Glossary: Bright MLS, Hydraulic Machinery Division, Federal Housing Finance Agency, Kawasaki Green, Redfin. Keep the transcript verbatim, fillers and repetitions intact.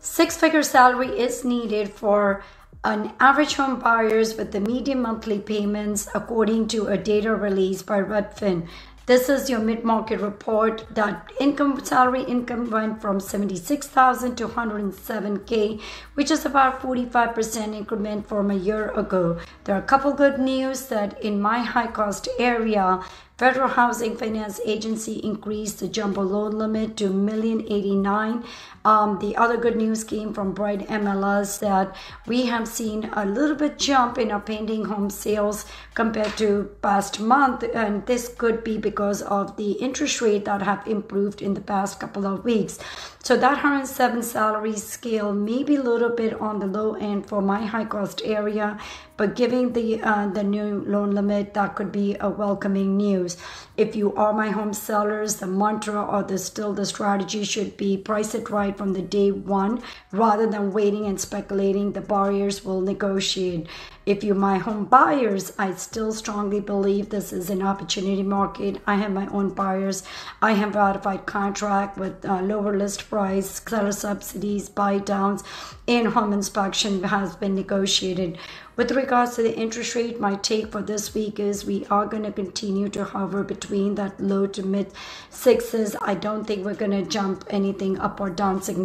Six-figure salary is needed for an average home buyers with the median monthly payments, according to a data released by Redfin. This is your mid-market report that income salary income went from seventy-six thousand to one hundred seven K, which is about forty-five percent increment from a year ago. There are a couple good news that in my high-cost area, Federal Housing Finance Agency increased the jumbo loan limit to one million eighty-nine thousand. Um, the other good news came from Bright M L S that we have seen a little bit jump in our pending home sales compared to past month, and this could be because of the interest rate that have improved in the past couple of weeks. So that one hundred seven salary scale may be a little bit on the low end for my high cost area, but given the uh, the new loan limit, that could be a welcoming news. If you are my home sellers, the mantra or the still the strategy should be price it right from the day one, rather than waiting and speculating the buyers will negotiate. If you're my home buyers, I still strongly believe this is an opportunity market. I have my own buyers. I have ratified contract with uh, lower list price, seller subsidies, buy downs, and home inspection has been negotiated. With regards to the interest rate, my take for this week is we are going to continue to hover between that low to mid sixes. I don't think we're going to jump anything up or down significantly.